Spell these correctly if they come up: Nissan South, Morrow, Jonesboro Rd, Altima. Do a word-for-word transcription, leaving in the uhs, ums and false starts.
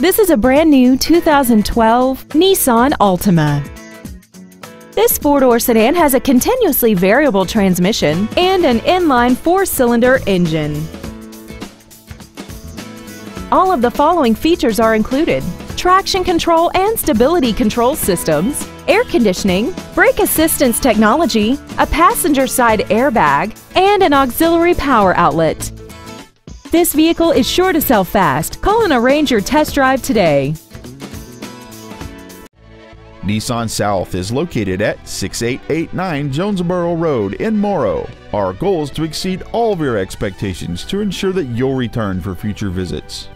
This is a brand new two thousand twelve Nissan Altima. This four-door sedan has a continuously variable transmission and an inline four-cylinder engine. All of the following features are included: traction control and stability control systems, air conditioning, brake assistance technology, a passenger side airbag, and an auxiliary power outlet. This vehicle is sure to sell fast. Call and arrange your test drive today. Nissan South is located at six eight eight nine Jonesboro Road in Morrow. Our goal is to exceed all of your expectations to ensure that you'll return for future visits.